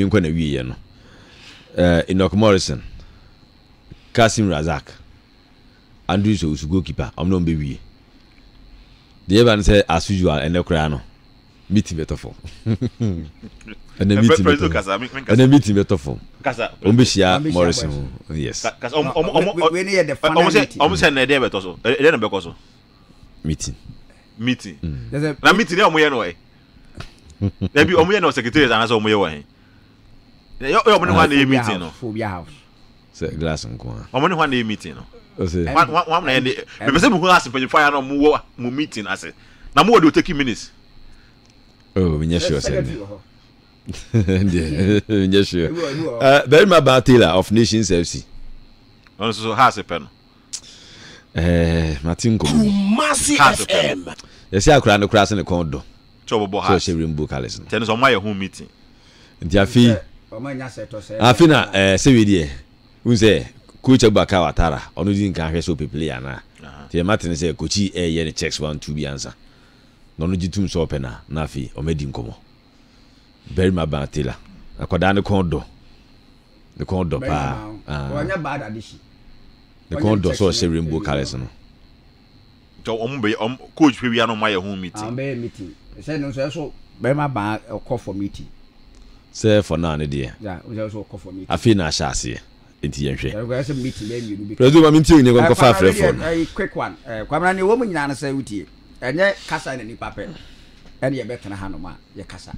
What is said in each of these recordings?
Yunkwa na wii yeno. Enoch Morrison. Kasim Razak. Andrew so usugo keeper. I'm not baby. The Evan said as usual and the crano. Meeting better form. And the meeting better form. Casa Umbishia Morrison. Yes. Almost an idea but also. Then because meeting. Meeting. Na meeting there omoye no eh. There be omoye no secretary and as omoye we. Yo omoye wan dey meeting no. For your house. Say glass nko. Omoye wan dey meeting no. One na dey. Me say buku ask for fire no mo meeting as. Na mo dey take minutes. Oh, we nyesho send. Nyesho. Very my battle of Nations FC. Also has a pen. Martin Kumasi FM. Yes, I cry no crash in the condo. Chobo has a rainbow callison. Tennis on my home meeting. Diafi, Afina, Sevidi, Uze, Kucha Bakawatara, or losing can hear so people. Yana, dear Martin is a coachy air yen checks 1 2 be answer. No, no, jitum so pena, Nafi, or made him come. Very my batilla. I could down the condo. The condo, pa. Well, not bad addition. The condo saw a rainbow callison. Coach, we are on my home meeting. Meeting. Said no, so by my bag or call for meeting. Sir, for none, dear. Yeah, we also call for meeting. I feel I shall see it. There's a meeting, maybe. I'm meeting you. Go far from a quick one. Quamani woman, Nana say with you. And yet, Cassa and any paper. And you're better than Hanoma, your Cassa.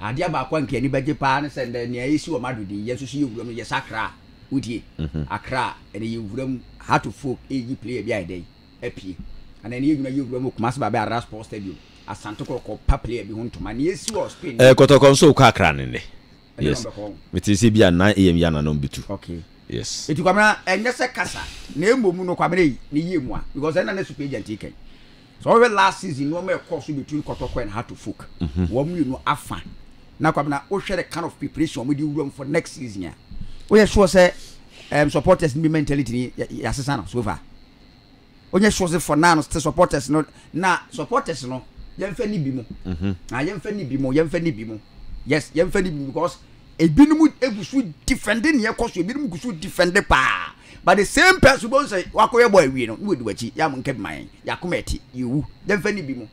I dear about one candy by Japan and then your issue of Madrid. Yes, you see your sacra. Uti Accra and you room how to folk you play by day epi and then you know you room must by ras post you as Santoko papley behind to my yes you are spin Kotoko so kakran yes it is be a 9 AM yana no be two okay yes it come and yes a casa name no kwamere ni yemwa because then I page and ticket so over last season no me course between Kotoko and how to folk one you know afan na kwamna o share the kind of preparation we do room for next season yeah. We are sure say supporters be mentality assassin so far. We are sure for now supporters no na supporters no yem fani bi mo. Na yem fani bi mo, yem fani bi mo. Yes, yem fani bi because ebinum egusu defending here cause ebinum gusu defend pa. But the same person who say wakoye boy we no we do achi yam nka man yakometi you yem fani bi mo.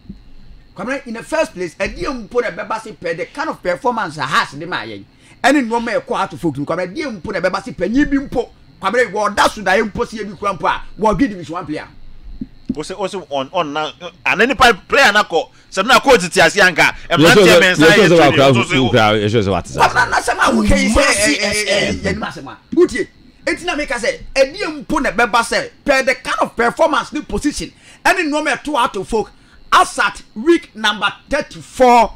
Come in the first place e dey put a bebasi per the kind of performance has the man. Any normal e kwa to focus kwa dey mpo na beba si panyi bi mpo kwa be go da so da e mpo si e bi kwa mpo a wo gidi bi one player ose on na and any player na ko se na ko titi ase anka e ma tie men sai e so what is that na se ma wo kei se e ni ma se ma uti etina make say e dey mpo na beba se per the kind of performance the position any normal to out to focus as at week number 34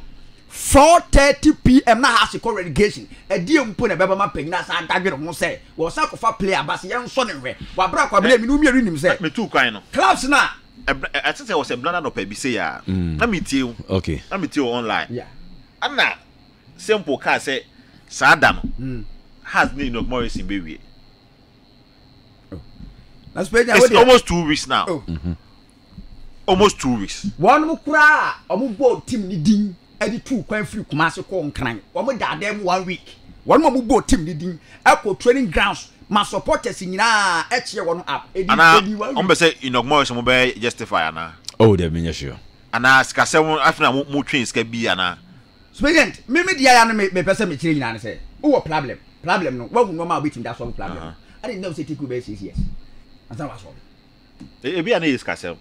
4:30 PM na has call relegation e dey mpo na beba ma panyina sa adagwere ho se wo sa kofa player bas ye nso ne hwe wa bra kwa bele mi no miaru nim se me tu kwan no clubs na I think there was a blunder no pa bi say ya na me tie o okay na me tie o online yeah ana simple car say sa adam has need Enoch Morrison be we that's almost 2 weeks now almost 2 weeks one mo kura omo ball team ni din edi two kwan free Kumasi ko nkran wo mo da dem 1 week wo mo bo team leading echo training grounds ma supporters nyina e che wo no app edi edi 1 week on be say Enoch Morrison mo be justify ana oh dem nya sure ana ska se afina mo twin ska bi ana student me me dia ya no me pese me kire nyina ne say wo problem no wo normal we team that solve problem I didn't know say take be 6 years and that was all e bi ana is ka se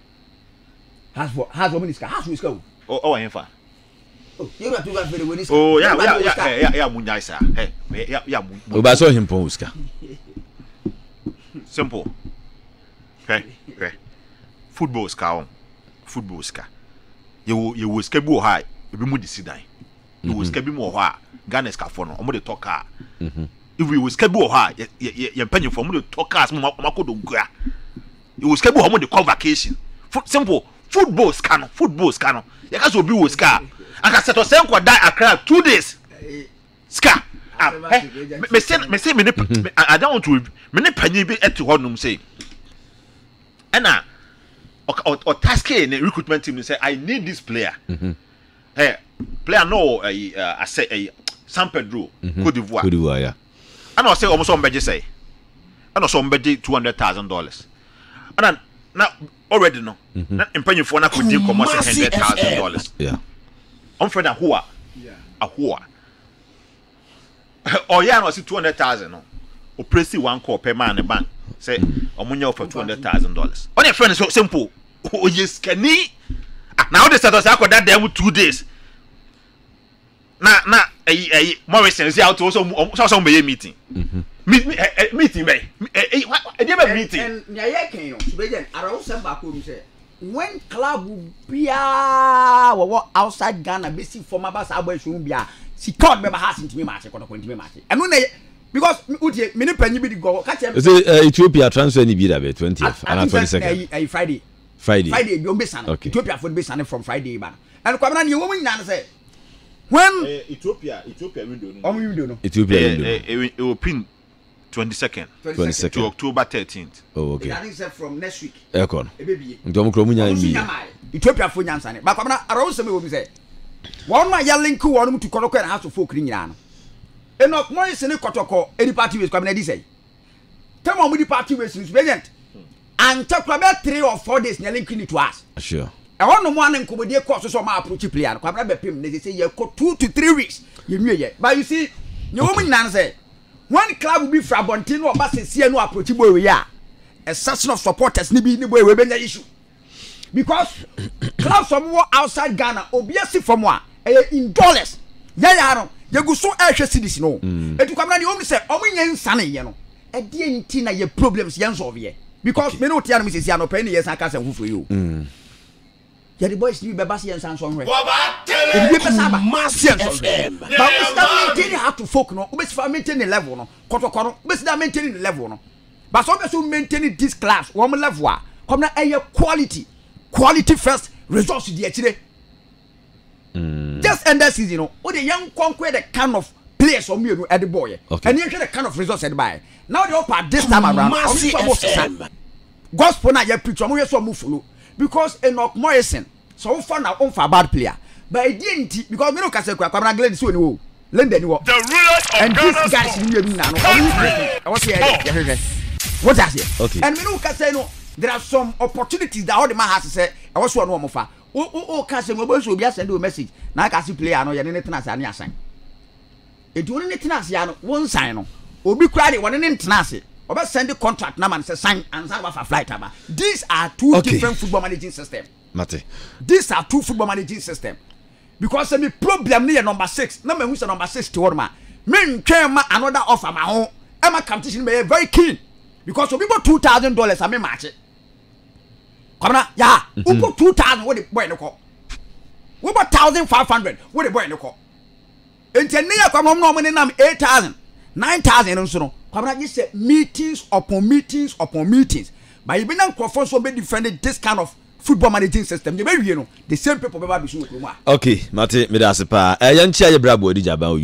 has woman is ka has we ska o en fa oh yeah Munyaisa. Hey, yeah. But so him Ponska. Simple. Okay. Football ska. Football ska. You will skebu high. You be more deciding. You will skebu more high. Ghana ska for no. Omo dey talk ah. If we will skebu high, you pay for omo dey talk as mako do gua. You will skebu omo dey call vacation. Simple. Football ska no. Football ska no. You guys will be with ska. I can set yourself for die Accra 2 days. Ska. Me say me I don't want to me panyi bi etu honum say. Ana or task in the recruitment team say I need this player. Hey, player no I say San Pedro, Côte d'Ivoire. Côte d'Ivoire, yeah. And I say almost somebody say, and also somebody $200,000. And then now already no, not impending for now could give come $100,000. Yeah. I'm afraid a whoa, a whoa. Oh yeah, I see $200,000. No, or press one call per man in the bank. Say, I'm going to offer $200,000. On your friend is so simple. Oh yes, can he? Now the status I got that there with 2 days. Now, Morrison is out also. So meeting. Meeting, me. Meeting. And when club be outside Ghana, basic former bus, I will soon be. She can't remember how to me match. I mean, because many penny go catch him. Ethiopia transfer in the 20th and 22nd. Friday, you'll be son. Ethiopia would be son from Friday, man. And come on, you woman, say. When Ethiopia window. It will pin 22nd. 22nd to October 13th. Oh, okay. That is from next week. Econ. Ethiopia for Yansan. But come on, around some will be said. One my yelling cool on to Kotoko and house to folk in Yan. Enoch Morrison Kotoko, any party was coming to say. Come on with the party was present. And talk about 3 or 4 days yelling clean to us. Sure. I want no one and comedy course so my approach player. They say you go 2 to 3 weeks. You knew yet. But you see, you woman answer. One club will be Frabontino or Bassia no approachable we are. A such of supporters need be in the way we the issue. Because clubs from war outside Ghana, obviously from one, in dollars. Yeah, you go so extra cities, no. And to come down, you only say, oh, we ain't sunny, you know. At the end, Tina, your problems, Yans over here. Because me no tell me, Yano Penny, yes, I can't who for you. The boys need Babasi and Sanson. But we still have to focus on which for maintaining level. No, Kotoko, which they maintaining the level. No, but some people maintaining this class. One level, come now, air quality first resource to the today. Just end that season. No, or the young conquer the kind of place on me at the boy, and you get the kind of resource at buy. Now they open this time around. Gospel na your picture. We so move follow. Because Enoch Morrison, so far now on for a bad player, but I didn't because we don't catch the crap. I'm not glad to see you. London, you are the rulers of and these guys in your now. What does it? Okay, and we don't catch no. There are some opportunities that all the man has to say. I was one more far. Oh, Kasim, we will be sending a message. Now, Kasim player, I know you're anything as any sign. It will anything as you one sign. Will be crying one in international. About send the contract now and say sign and sign for flight. These are two different football managing systems. These are two football managing systems. Because the problem near number 6. Number who's number 6 to one man. Men came another offer my own. And my competition may be very keen. Because we got $2,000 I may match it. Come on, yeah. We got 2,000 with the boy in the call. We got 1,500 with the boy in the call. And then they come home nominating 8,000, 9,000 and so on. Kabana say meetings upon meetings upon meetings. But even now, Crawford so be defending this kind of football managing system. You know, the same people be so. Okay, Mate, me da sepa. Yanchi aye brabo di jaba.